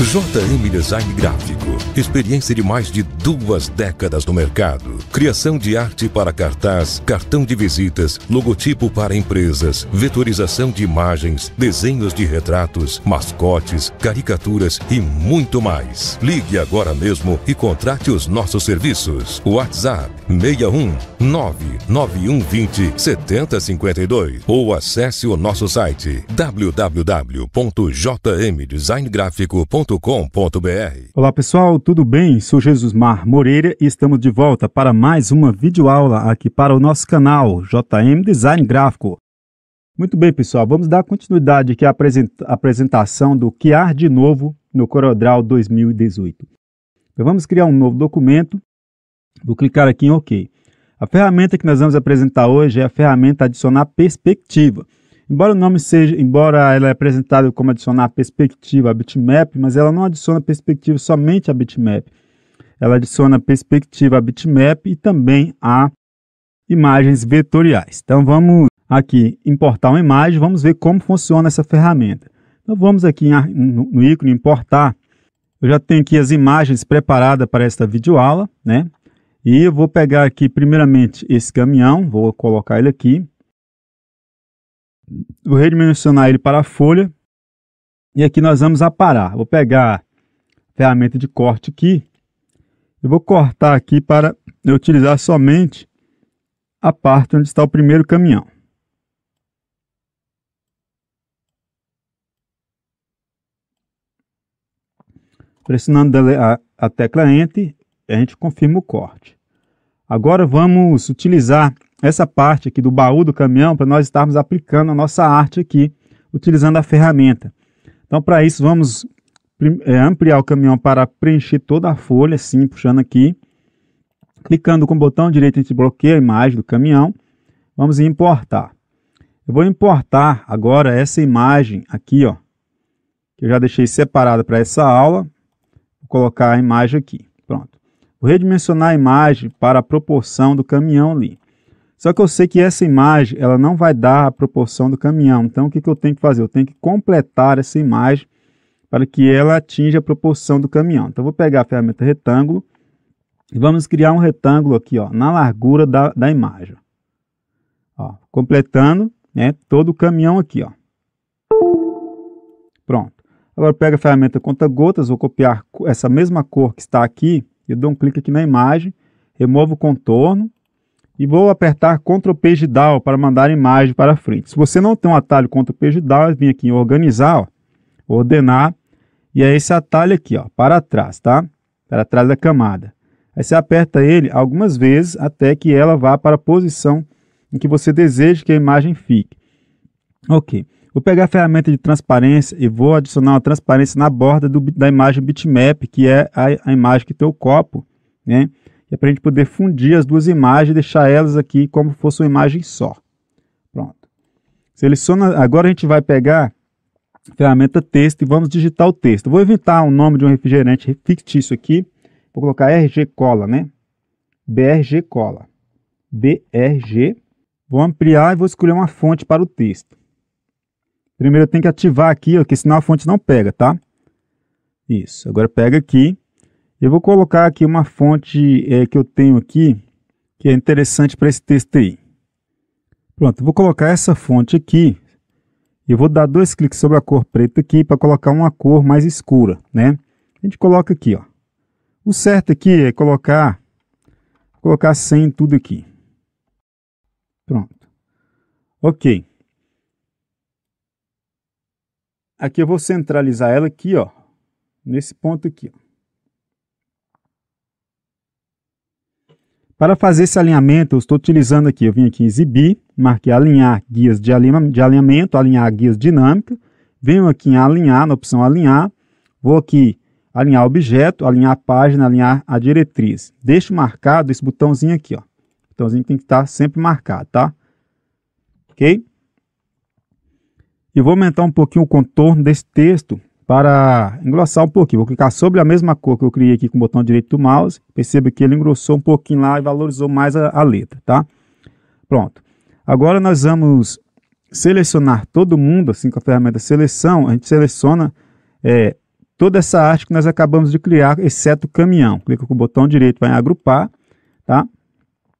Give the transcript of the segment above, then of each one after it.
JM Design Gráfico. Experiência de mais de 2 décadas no mercado. Criação de arte para cartaz, cartão de visitas, logotipo para empresas, vetorização de imagens, desenhos de retratos, mascotes, caricaturas e muito mais. Ligue agora mesmo e contrate os nossos serviços. WhatsApp 61 99120 7052 ou acesse o nosso site www.jmdesigngrafico.com. Olá pessoal, tudo bem? Sou Jesus Mar Moreira e estamos de volta para mais uma videoaula aqui para o nosso canal JM Design Gráfico. Muito bem pessoal, vamos dar continuidade aqui à apresentação do que há de novo no CorelDRAW 2018. Então, vamos criar um novo documento, vou clicar aqui em OK. A ferramenta que nós vamos apresentar hoje é a ferramenta adicionar perspectiva. Embora ela é apresentada como adicionar perspectiva a bitmap, mas ela não adiciona perspectiva somente a bitmap. Ela adiciona perspectiva a bitmap e também a imagens vetoriais. Então vamos aqui importar uma imagem, vamos ver como funciona essa ferramenta. Então vamos aqui no ícone importar. Eu já tenho aqui as imagens preparadas para esta videoaula, né? E eu vou pegar aqui primeiramente esse caminhão, vou colocar ele aqui. Vou redimensionar ele para a folha e aqui nós vamos aparar. Vou pegar a ferramenta de corte aqui e vou cortar aqui para eu utilizar somente a parte onde está o primeiro caminhão. Pressionando a tecla Enter, a gente confirma o corte. Agora vamos utilizar essa parte aqui do baú do caminhão para nós estarmos aplicando a nossa arte aqui, utilizando a ferramenta. Então, para isso, vamos ampliar o caminhão para preencher toda a folha, assim, puxando aqui. Clicando com o botão direito, a gente bloqueia a imagem do caminhão. Vamos em importar. Eu vou importar agora essa imagem aqui, ó, que eu já deixei separada para essa aula. Vou colocar a imagem aqui, pronto. Vou redimensionar a imagem para a proporção do caminhão ali. Só que eu sei que essa imagem ela não vai dar a proporção do caminhão. Então, o que eu tenho que fazer? Eu tenho que completar essa imagem para que ela atinja a proporção do caminhão. Então, eu vou pegar a ferramenta retângulo e vamos criar um retângulo aqui, ó, na largura da imagem. Ó, completando, né, todo o caminhão aqui, ó. Pronto. Agora, eu pego a ferramenta conta-gotas, vou copiar essa mesma cor que está aqui. Eu dou um clique aqui na imagem, removo o contorno. E vou apertar Ctrl Page Down para mandar a imagem para frente. Se você não tem um atalho Ctrl Page Down, vem aqui em organizar, ó, ordenar. E é esse atalho aqui, ó, para trás, tá? Para trás da camada. Aí você aperta ele algumas vezes até que ela vá para a posição em que você deseja que a imagem fique. Ok. Vou pegar a ferramenta de transparência e vou adicionar uma transparência na borda da imagem bitmap, que é a imagem que tem o copo, né? É para a gente poder fundir as duas imagens e deixar elas aqui como se fosse uma imagem só. Pronto. Seleciona. Agora a gente vai pegar a ferramenta texto e vamos digitar o texto. Vou inventar o nome de um refrigerante fictício aqui. Vou colocar RG Cola, né? BRG Cola. BRG. Vou ampliar e vou escolher uma fonte para o texto. Primeiro eu tenho que ativar aqui, ó, porque senão a fonte não pega, tá? Isso. Agora pega aqui. Eu vou colocar aqui uma fonte que eu tenho aqui, que é interessante para esse texto aí. Pronto, eu vou colocar essa fonte aqui. Eu vou dar 2 cliques sobre a cor preta aqui para colocar uma cor mais escura, né? A gente coloca aqui, ó. O certo aqui é colocar 100 em tudo aqui. Pronto. Ok. Aqui eu vou centralizar ela aqui, ó. Nesse ponto aqui, ó. Para fazer esse alinhamento, eu estou utilizando aqui, eu vim aqui em Exibir, marquei Alinhar Guias de Alinhamento, Alinhar Guias Dinâmica, venho aqui em Alinhar, na opção Alinhar, vou aqui Alinhar Objeto, Alinhar Página, Alinhar a Diretriz. Deixo marcado esse botãozinho aqui, ó. Botãozinho que tem que estar sempre marcado, tá? Ok? E vou aumentar um pouquinho o contorno desse texto para engrossar um pouquinho. Vou clicar sobre a mesma cor que eu criei aqui com o botão direito do mouse. Perceba que ele engrossou um pouquinho lá e valorizou mais a letra, tá? Pronto. Agora nós vamos selecionar todo mundo, assim, com a ferramenta seleção. A gente seleciona toda essa arte que nós acabamos de criar, exceto o caminhão. Clica com o botão direito, vai em agrupar, tá?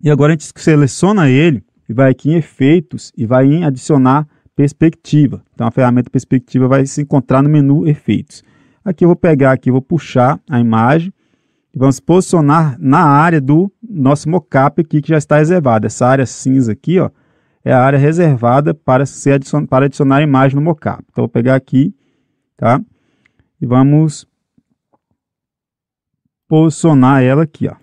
E agora a gente seleciona ele e vai aqui em efeitos e vai em adicionar perspectiva. Então a ferramenta perspectiva vai se encontrar no menu efeitos. Aqui eu vou pegar, aqui eu vou puxar a imagem e vamos posicionar na área do nosso mockup aqui que já está reservada. Essa área cinza aqui, ó, é a área reservada para adicionar a imagem no mockup. Então vou pegar aqui, tá? E vamos posicionar ela aqui, ó.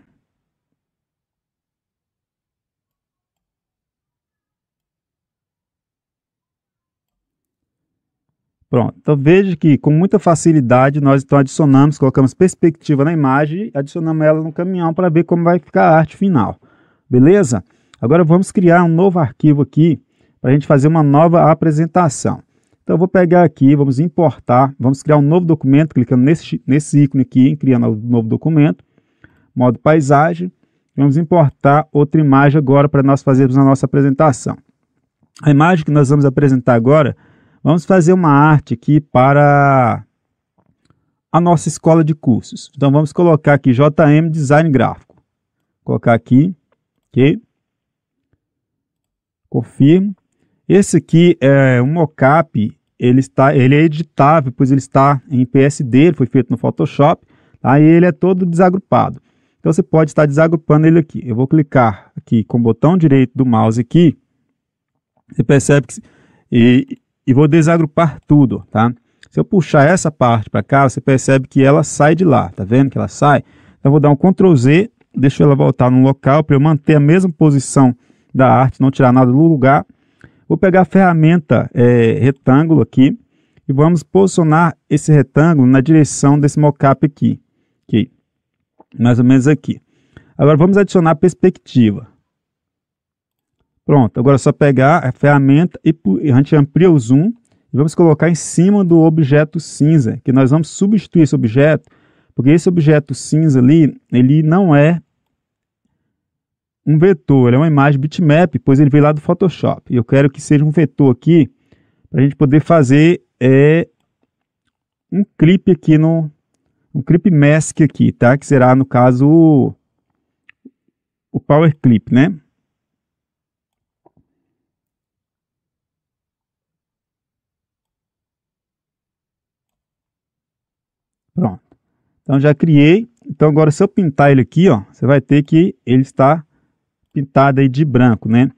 Pronto, então veja que com muita facilidade nós então adicionamos, colocamos perspectiva na imagem e adicionamos ela no caminhão para ver como vai ficar a arte final. Beleza? Agora vamos criar um novo arquivo aqui para a gente fazer uma nova apresentação. Então eu vou pegar aqui, vamos importar, vamos criar um novo documento, clicando nesse ícone aqui, em criar um novo documento, modo paisagem. Vamos importar outra imagem agora para nós fazermos a nossa apresentação. A imagem que nós vamos apresentar agora, vamos fazer uma arte aqui para a nossa escola de cursos. Então vamos colocar aqui JM Design Gráfico. Colocar aqui, ok? Confirmo. Esse aqui é um mockup, ele é editável, pois ele está em PSD, ele foi feito no Photoshop, tá? E ele é todo desagrupado. Então você pode estar desagrupando ele aqui. Eu vou clicar aqui com o botão direito do mouse aqui. Você percebe que... E vou desagrupar tudo, tá? Se eu puxar essa parte para cá, você percebe que ela sai de lá, tá vendo que ela sai? Então eu vou dar um Ctrl Z, deixo ela voltar no local para eu manter a mesma posição da arte, não tirar nada do lugar. Vou pegar a ferramenta retângulo aqui e vamos posicionar esse retângulo na direção desse mockup aqui, okay? Mais ou menos aqui. Agora vamos adicionar perspectiva. Pronto, agora é só pegar a ferramenta e a gente amplia o zoom e vamos colocar em cima do objeto cinza, que nós vamos substituir esse objeto, porque esse objeto cinza ali, ele não é um vetor, ele é uma imagem bitmap, pois ele veio lá do Photoshop. E eu quero que seja um vetor aqui, para a gente poder fazer um clip aqui, um clip mask aqui, tá? Que será, no caso, o Power Clip, né? Pronto, então já criei. Então agora se eu pintar ele aqui, ó, você vai ter que ele está pintado aí de branco, né?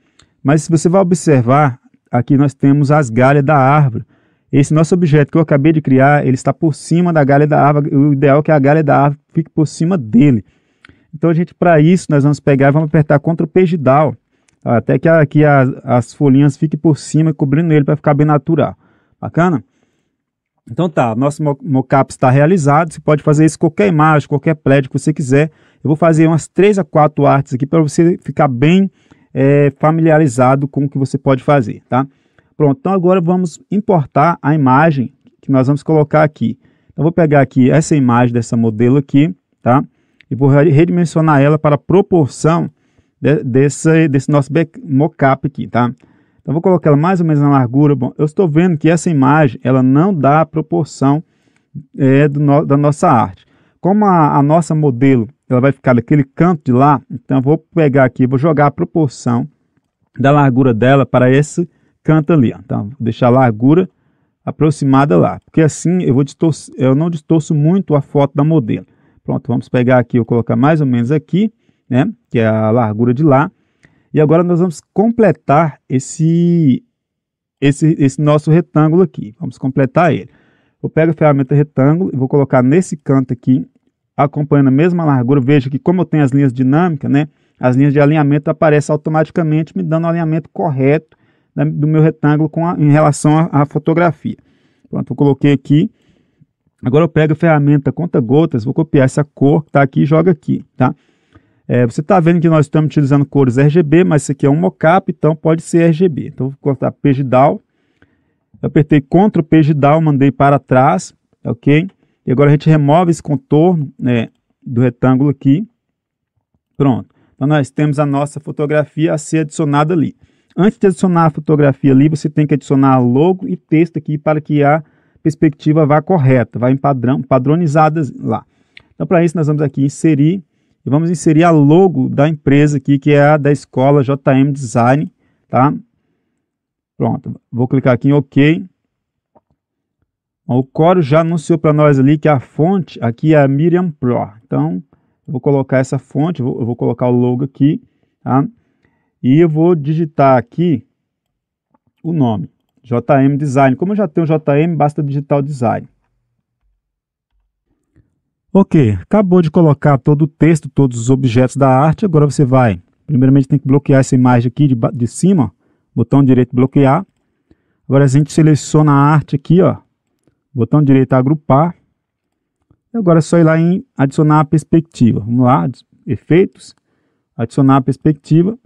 Mas se você vai observar, aqui nós temos as galhas da árvore. Esse nosso objeto que eu acabei de criar, ele está por cima da galha da árvore. O ideal é que a galha da árvore fique por cima dele. Então, gente, para isso nós vamos pegar e vamos apertar Ctrl Page Down, até que aqui as folhinhas fiquem por cima, cobrindo ele para ficar bem natural. Bacana? Então tá, nosso mockup está realizado, você pode fazer isso com qualquer imagem, qualquer prédio que você quiser. Eu vou fazer umas 3 a 4 artes aqui para você ficar bem familiarizado com o que você pode fazer, tá? Pronto, então agora vamos importar a imagem que nós vamos colocar aqui. Eu vou pegar aqui essa imagem dessa modelo aqui, tá? E vou redimensionar ela para a proporção desse nosso mockup aqui, tá? Eu vou colocar ela mais ou menos na largura. Bom, eu estou vendo que essa imagem ela não dá a proporção da nossa arte. Como a nossa modelo ela vai ficar naquele canto de lá, então eu vou pegar aqui, vou jogar a proporção da largura dela para esse canto ali. Ó. Então vou deixar a largura aproximada lá, porque assim eu não distorço muito a foto da modelo. Pronto, vamos pegar aqui, eu vou colocar mais ou menos aqui, né? Que é a largura de lá. E agora nós vamos completar esse nosso retângulo aqui. Vamos completar ele. Eu pego a ferramenta retângulo e vou colocar nesse canto aqui, acompanhando a mesma largura. Veja que como eu tenho as linhas dinâmicas, né? As linhas de alinhamento aparecem automaticamente, me dando o alinhamento correto do meu retângulo em relação à fotografia. Pronto, eu coloquei aqui. Agora eu pego a ferramenta conta-gotas, vou copiar essa cor que está aqui e jogo aqui, tá? Você está vendo que nós estamos utilizando cores RGB, mas isso aqui é um mockup, então pode ser RGB. Então, vou cortar Page Down. Eu apertei Ctrl Page Down, mandei para trás, ok? E agora a gente remove esse contorno, né, do retângulo aqui. Pronto. Então, nós temos a nossa fotografia a ser adicionada ali. Antes de adicionar a fotografia ali, você tem que adicionar logo e texto aqui para que a perspectiva vá correta, vá em padrão, padronizadas lá. Então, para isso, nós vamos aqui inserir, e vamos inserir a logo da empresa aqui, que é a da escola JM Design, tá? Pronto, vou clicar aqui em OK. O Corel já anunciou para nós ali que a fonte aqui é a Miriam Pro. Então, eu vou colocar essa fonte, eu vou colocar o logo aqui, tá? E eu vou digitar aqui o nome, JM Design. Como eu já tenho JM, basta digitar o design. Ok, acabou de colocar todo o texto, todos os objetos da arte. Agora você vai, primeiramente tem que bloquear essa imagem aqui de cima, botão direito bloquear. Agora a gente seleciona a arte aqui, ó, botão direito agrupar. E agora é só ir lá em adicionar a perspectiva. Vamos lá, efeitos, adicionar a perspectiva.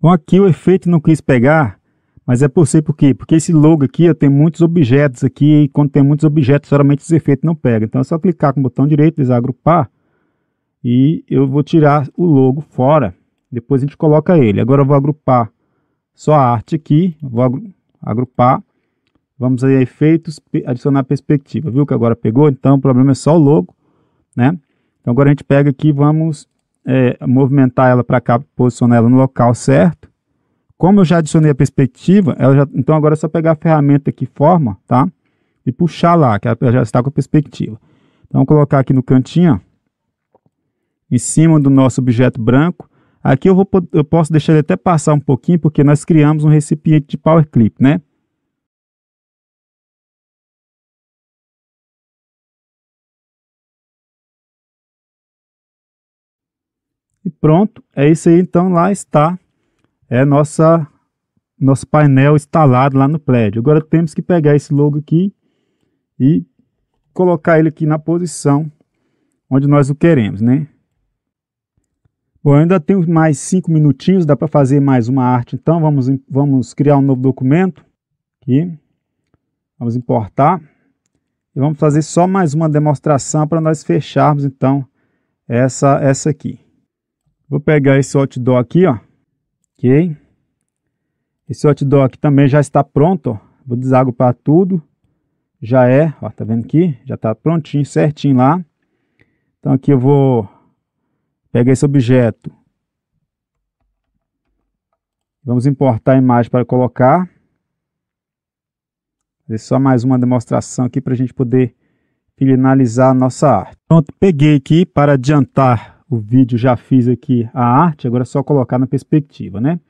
Bom, aqui o efeito não quis pegar, mas é por ser por quê? Porque esse logo aqui ó, tem muitos objetos aqui, e quando tem muitos objetos, geralmente os efeitos não pegam. Então é só clicar com o botão direito, desagrupar, e eu vou tirar o logo fora, depois a gente coloca ele. Agora eu vou agrupar só a arte aqui, vou agrupar, vamos aí a efeitos, adicionar perspectiva. Viu que agora pegou? Então o problema é só o logo, né? Então agora a gente pega aqui, vamos movimentar ela para cá, posicionar ela no local certo. Como eu já adicionei a perspectiva, ela já, então agora é só pegar a ferramenta aqui, forma, tá? E puxar lá, que ela já está com a perspectiva. Então vou colocar aqui no cantinho, ó, em cima do nosso objeto branco. Aqui eu posso deixar ele até passar um pouquinho, porque nós criamos um recipiente de Power Clip, né? E pronto, é isso aí. Então lá está, nosso painel instalado lá no prédio. Agora temos que pegar esse logo aqui e colocar ele aqui na posição onde nós o queremos, né? Bom, eu ainda tenho mais 5 minutinhos, dá para fazer mais uma arte. Então vamos criar um novo documento aqui, vamos importar e vamos fazer só mais uma demonstração para nós fecharmos então essa aqui. Vou pegar esse outdoor aqui, ó. Ok. Esse outdoor aqui também já está pronto, ó. Vou desagrupar tudo. Já é, ó, tá vendo aqui? Já tá prontinho, certinho lá. Então aqui eu vou pegar esse objeto. Vamos importar a imagem para colocar. Fazer só mais uma demonstração aqui para a gente poder finalizar a nossa arte. Pronto, peguei aqui para adiantar o vídeo, já fiz aqui a arte, agora é só colocar na perspectiva, né?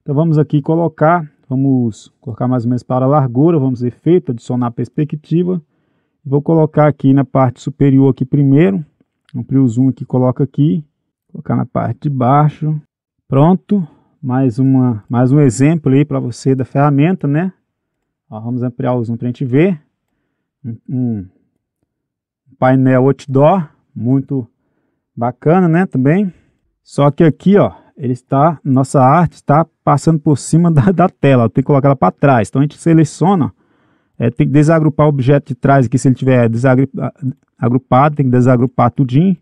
Então vamos aqui colocar, vamos colocar mais ou menos para a largura, vamos efeito, adicionar a perspectiva. Vou colocar aqui na parte superior aqui primeiro, amplia o zoom aqui, coloca aqui, colocar na parte de baixo. Pronto, mais um exemplo aí para você da ferramenta, né? Ó, vamos ampliar o zoom para a gente ver. Um painel outdoor, muito bacana, né? Também. Só que aqui, ó, ele está, nossa arte está passando por cima da tela. Tem que colocar ela para trás. Então a gente seleciona, tem que desagrupar o objeto de trás aqui. Se ele tiver agrupado, tem que desagrupar tudinho,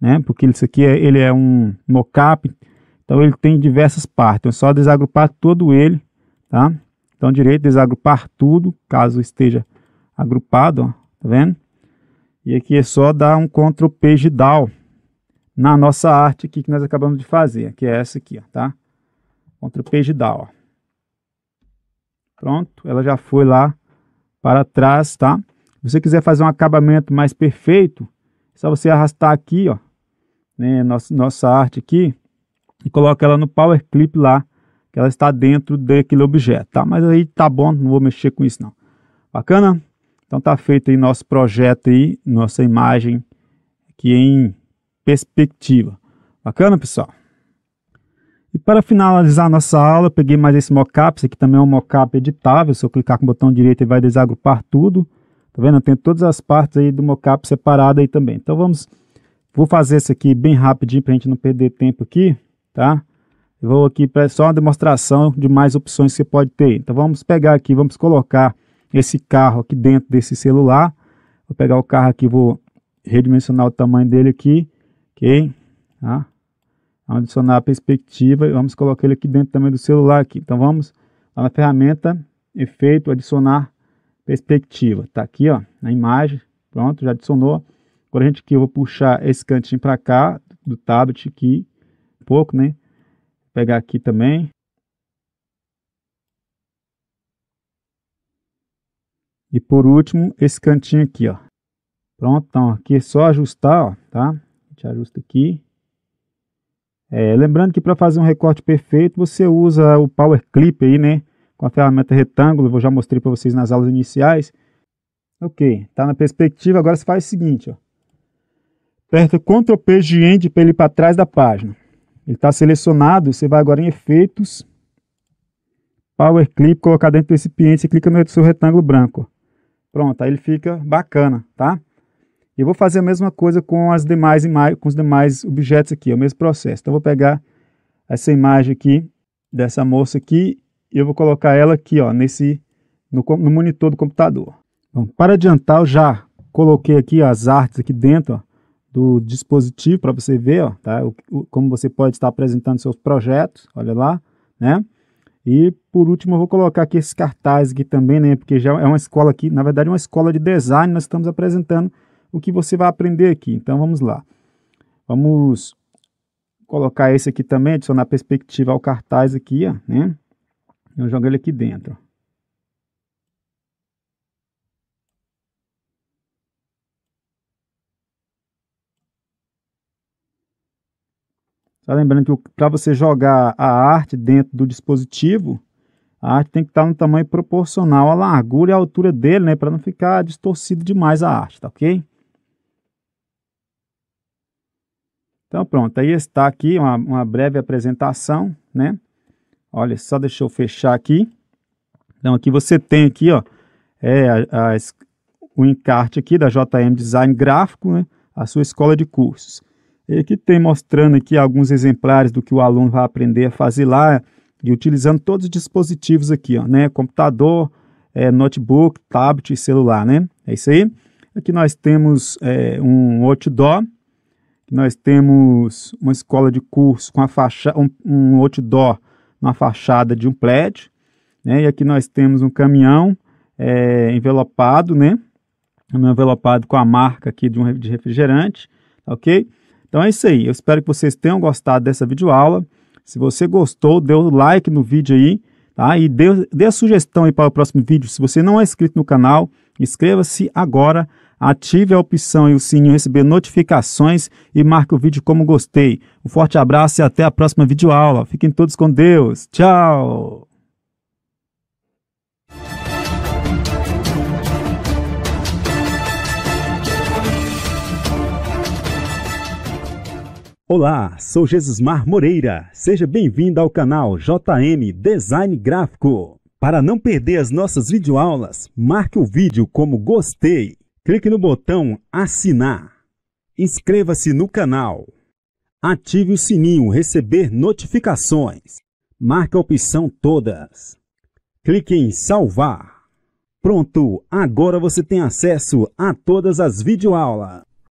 né? Porque isso aqui ele é um mockup, então ele tem diversas partes. Então é só desagrupar todo ele, tá? Então direito, desagrupar tudo, caso esteja agrupado, ó, tá vendo? E aqui é só dar um Ctrl Page Down na nossa arte aqui que nós acabamos de fazer, que é essa aqui, ó, tá? Ctrl Page Down, ó. Pronto, ela já foi lá para trás, tá? Se você quiser fazer um acabamento mais perfeito, é só você arrastar aqui, ó, né, nossa arte aqui, e coloca ela no Power Clip lá, que ela está dentro daquele objeto, tá? Mas aí tá bom, não vou mexer com isso não. Bacana? Então tá feito aí nosso projeto aí, nossa imagem aqui em perspectiva. Bacana, pessoal? E para finalizar nossa aula, eu peguei mais esse mockup. Esse aqui também é um mockup editável. Se eu clicar com o botão direito, ele vai desagrupar tudo. Tá vendo? Eu tenho todas as partes aí do mockup separada aí também. Então vou fazer esse aqui bem rapidinho para a gente não perder tempo aqui, tá? Eu vou aqui para só uma demonstração de mais opções que você pode ter. Então vamos pegar aqui, vamos colocar esse carro aqui dentro desse celular. Vou pegar o carro aqui, vou redimensionar o tamanho dele aqui. Ok, tá? Vamos adicionar a perspectiva e vamos colocar ele aqui dentro também do celular aqui. Então vamos lá na ferramenta, efeito, adicionar perspectiva. Tá aqui, ó, na imagem. Pronto, já adicionou. Agora a gente aqui, eu vou puxar esse cantinho para cá do tablet aqui, um pouco, né? Vou pegar aqui também. E por último, esse cantinho aqui, ó. Pronto, então aqui é só ajustar, ó, tá? A gente ajusta aqui. Lembrando que para fazer um recorte perfeito, você usa o Power Clip aí, né? Com a ferramenta retângulo, eu já mostrei para vocês nas aulas iniciais. Ok, tá na perspectiva, agora você faz o seguinte, ó. Aperta Ctrl P de End para ele ir para trás da página. Ele está selecionado, você vai agora em Efeitos, Power Clip, colocar dentro do recipiente, você clica no seu retângulo branco. Pronto, aí ele fica bacana, tá? Eu vou fazer a mesma coisa com as demais imagens, com os demais objetos aqui, é o mesmo processo. Então eu vou pegar essa imagem aqui dessa moça aqui e eu vou colocar ela aqui, ó, no monitor do computador. Bom, para adiantar, eu já coloquei aqui as artes aqui dentro, ó, do dispositivo para você ver, ó, tá? Como você pode estar apresentando seus projetos, olha lá, né? E por último eu vou colocar aqui esses cartazes aqui também, né? Porque já é uma escola aqui, na verdade é uma escola de design, nós estamos apresentando o que você vai aprender aqui. Então vamos lá, vamos colocar esse aqui também, adicionar perspectiva ao cartaz aqui, ó, né? Eu jogo ele aqui dentro. Só lembrando que para você jogar a arte dentro do dispositivo, a arte tem que estar no tamanho proporcional à largura e à altura dele, né? Para não ficar distorcido demais a arte, tá ok? Então pronto, aí está aqui uma breve apresentação, né? Olha, só deixa eu fechar aqui. Então aqui você tem aqui, ó, o encarte aqui da JM Design Gráfico, né? A sua escola de cursos. E aqui tem mostrando aqui alguns exemplares do que o aluno vai aprender a fazer lá e utilizando todos os dispositivos aqui, ó, né? Computador, notebook, tablet e celular, né? É isso aí. Aqui nós temos um outdoor. Nós temos uma escola de curso com um outdoor na fachada de um prédio, né? E aqui nós temos um caminhão envelopado, né? Um envelopado com a marca aqui de refrigerante, ok? Então é isso aí. Eu espero que vocês tenham gostado dessa videoaula. Se você gostou, dê o like no vídeo aí, tá? E dê a sugestão aí para o próximo vídeo. Se você não é inscrito no canal, inscreva-se agora. Ative a opção e o sininho receber notificações e marque o vídeo como gostei. Um forte abraço e até a próxima videoaula. Fiquem todos com Deus. Tchau! Olá, sou Jesus Mar Moreira. Seja bem-vindo ao canal JM Design Gráfico. Para não perder as nossas videoaulas, marque o vídeo como gostei. Clique no botão Assinar, inscreva-se no canal, ative o sininho Receber Notificações, marque a opção Todas, clique em Salvar. Pronto, agora você tem acesso a todas as videoaulas.